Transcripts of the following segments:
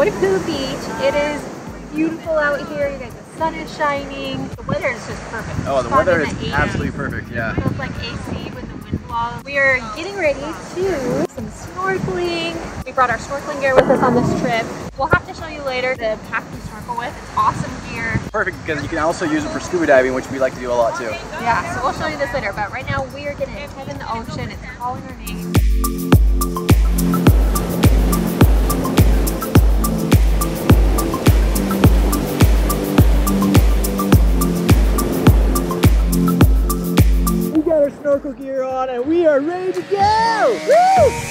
Poipu Beach. It is beautiful out here, you guys. The sun is shining. The weather is just perfect. Oh, the weather is absolutely perfect, yeah. It feels like AC with the wind blows. We are getting ready to do some snorkeling. We brought our snorkeling gear with us on this trip. We'll have to show you later the pack we snorkel with. It's awesome gear. Perfect, because you can also use it for scuba diving, which we like to do a lot too. Yeah, so we'll show you this later, but right now we are getting a head in the ocean. It's calling our name. Snorkel gear on and we are ready to go! Woo!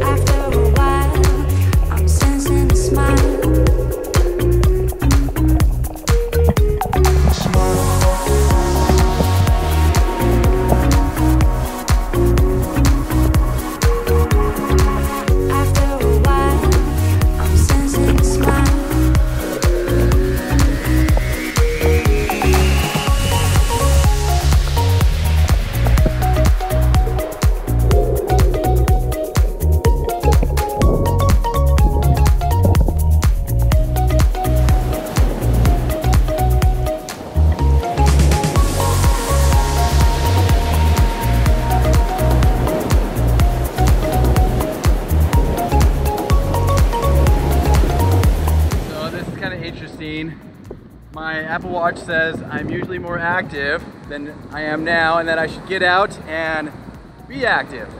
After a while, I'm sensing a smile. My Apple Watch says I'm usually more active than I am now and that I should get out and be active.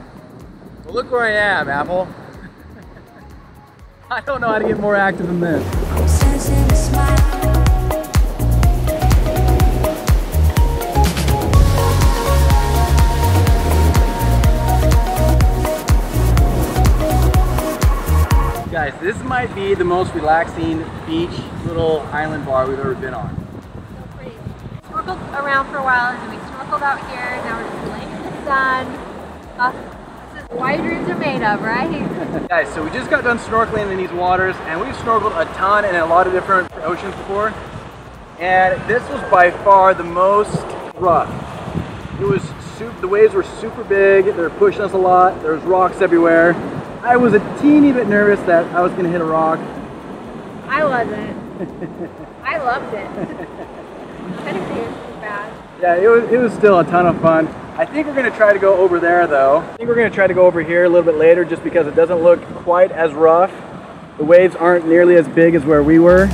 Well, look where I am, Apple. I don't know how to get more active than this. Guys, this might be the most relaxing beach little island bar we've ever been on. So pretty. Snorkeled around for a while and then we snorkeled out here. Now we're just laying in the sun. This is why dreams are made of, right? Guys, so we just got done snorkeling in these waters and we've snorkeled a ton in a lot of different oceans before. And this was by far the most rough. It was super, the waves were super big. They were pushing us a lot. There was rocks everywhere. I was a teeny bit nervous that I was going to hit a rock. I wasn't. I loved it. I didn't think it was too bad. Yeah, it was still a ton of fun. I think we're going to try to go over there though. I think we're going to try to go over here a little bit later just because it doesn't look quite as rough. The waves aren't nearly as big as where we were.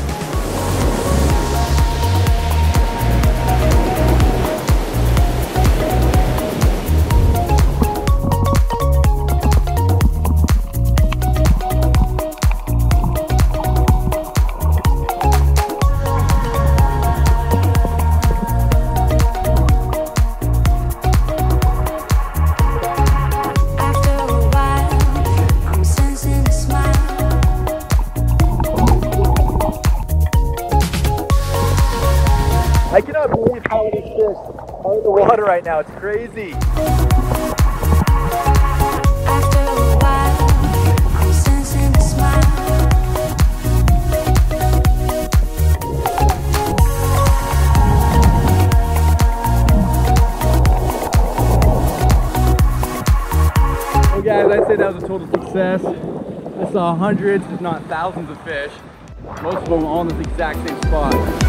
I cannot believe how many fish are in the water right now. It's crazy. After a while, I'm sensing a smile. Well, guys, I'd say that was a total success. I saw hundreds, if not thousands, of fish. Most of them were all in this exact same spot.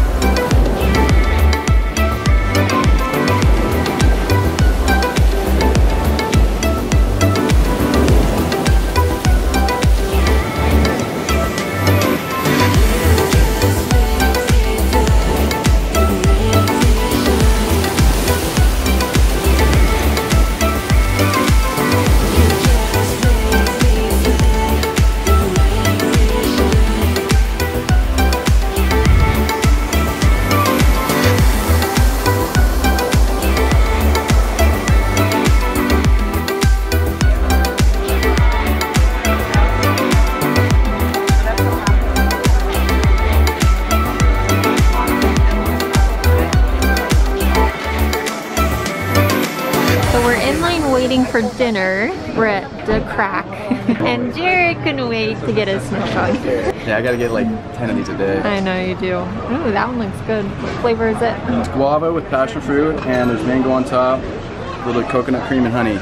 For dinner, we're at the Crack. And Jared couldn't wait to get his snowshot. Yeah, I gotta get like 10 of these a day. I know you do. Ooh, that one looks good. What flavor is it? It's guava with passion fruit, and there's mango on top, a little coconut cream and honey.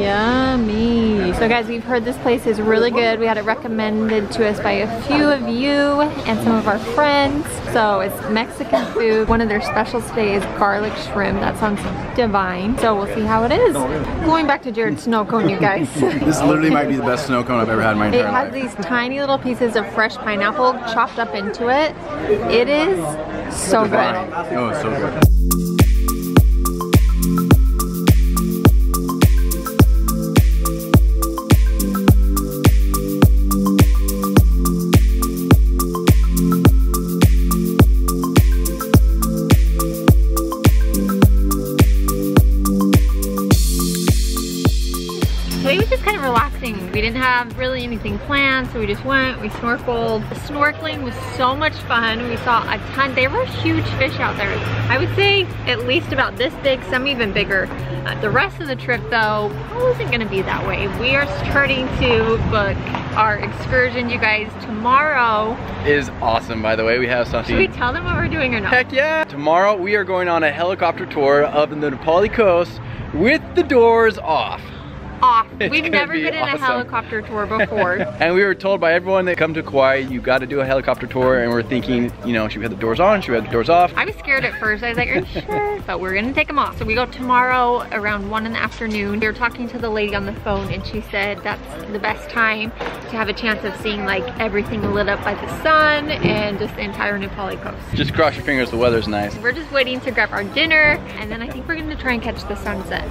Yummy. So guys, we've heard this place is really good. We had it recommended to us by a few of you and some of our friends. So it's Mexican food. One of their specials today is garlic shrimp. That sounds divine. So we'll see how it is. Going back to Jared's snow cone, you guys. This literally might be the best snow cone I've ever had in my entire life. It has these tiny little pieces of fresh pineapple chopped up into it. It is so good. Oh, it's so good. We didn't have really anything planned, so we just went, we snorkeled. The snorkeling was so much fun. We saw a ton. There were huge fish out there. I would say at least about this big, some even bigger. The rest of the trip though, wasn't gonna be that way. We are starting to book our excursion, you guys. Tomorrow is awesome, by the way. We have something. Should we tell them what we're doing or not? Heck yeah. Tomorrow we are going on a helicopter tour of the Napali Coast with the doors off. We've never been in a helicopter tour before. And we were told by everyone that come to Kauai, you got to do a helicopter tour, and we're thinking, you know, should we have the doors on, should we have the doors off? I was scared at first. I was like, are you sure? But we're gonna take them off. So we go tomorrow around 1 in the afternoon. We were talking to the lady on the phone and she said that's the best time to have a chance of seeing like everything lit up by the sun and just the entire Napali Coast. Just cross your fingers, the weather's nice. We're just waiting to grab our dinner, and then I think we're gonna try and catch the sunset.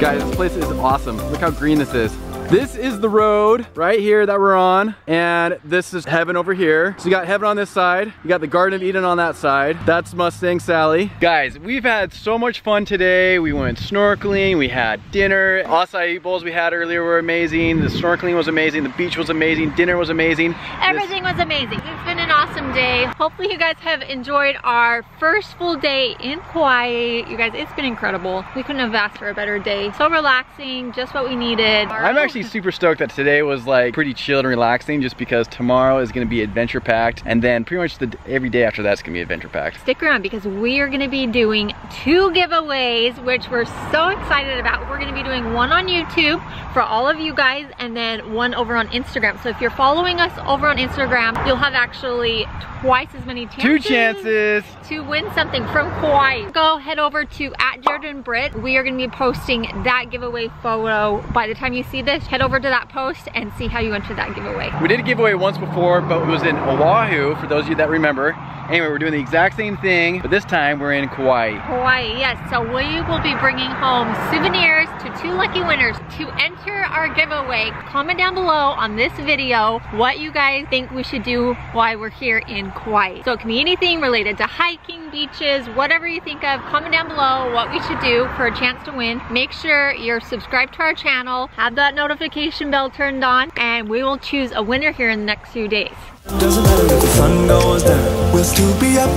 Guys, this place is awesome. Look how green this is. This is the road right here that we're on, and this is heaven over here. So you got heaven on this side, you got the Garden of Eden on that side. That's Mustang Sally. Guys, we've had so much fun today. We went snorkeling, we had dinner. Acai bowls we had earlier were amazing. The snorkeling was amazing, the beach was amazing, dinner was amazing. Everything was amazing. It's been an awesome day. Hopefully you guys have enjoyed our first full day in Kauai. You guys, it's been incredible. We couldn't have asked for a better day. So relaxing, just what we needed. I'm actually super stoked that today was like pretty chill and relaxing, just because tomorrow is gonna be adventure packed, and then pretty much every day after that's gonna be adventure packed. Stick around because we are gonna be doing 2 giveaways, which we're so excited about. We're gonna be doing one on YouTube for all of you guys, and then one over on Instagram. So if you're following us over on Instagram, you'll have actually twice as many chances. 2 chances to win something from Kauai. Go head over to @JaredandBritt. We are gonna be posting that giveaway photo. By the time you see this, head over to that post and see how you entered that giveaway. We did a giveaway once before, but it was in Oahu, for those of you that remember. Anyway, we're doing the exact same thing, but this time we're in Kauai. Kauai, yes. So we will be bringing home souvenirs to 2 lucky winners. To enter our giveaway, comment down below on this video what you guys think we should do while we're here in Kauai. So it can be anything related to hiking, beaches, whatever you think of. Comment down below what we should do for a chance to win. Make sure you're subscribed to our channel, have that notification bell turned on, and we will choose a winner here in the next few days. Doesn't matter if the sun goes down, we'll still be up,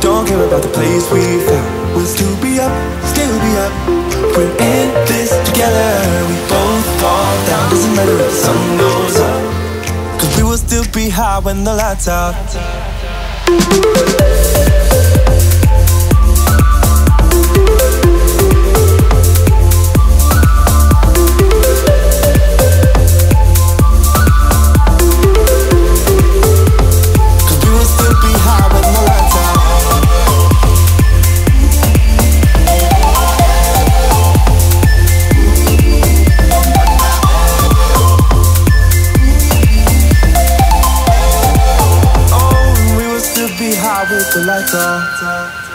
don't care about the place we found. We'll still be up, we're in this together. We both fall down, doesn't matter if the sun goes up, cause we will still be high when the lights out. With the lights off.